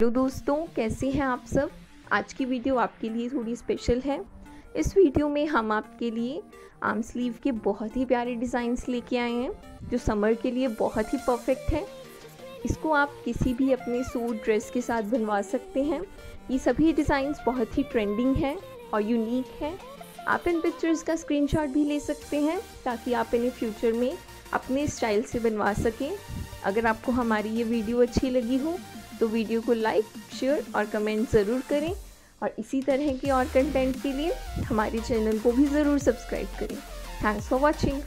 Hello दोस्तों, कैसे हैं आप सब। आज की वीडियो आपके लिए थोड़ी स्पेशल है। इस वीडियो में हम आपके लिए आर्म स्लीव के बहुत ही प्यारे डिज़ाइंस लेके आए हैं जो समर के लिए बहुत ही परफेक्ट है। इसको आप किसी भी अपने सूट ड्रेस के साथ बनवा सकते हैं। ये सभी डिज़ाइंस बहुत ही ट्रेंडिंग हैं और यूनिक हैं। आप इन पिक्चर्स का स्क्रीनशॉट भी ले सकते हैं ताकि आप इन्हें फ्यूचर में अपने स्टाइल से बनवा सकें। अगर आपको हमारी ये वीडियो अच्छी लगी हो तो वीडियो को लाइक, शेयर और कमेंट ज़रूर करें और इसी तरह के और कंटेंट के लिए हमारे चैनल को भी ज़रूर सब्सक्राइब करें। Thanks for watching.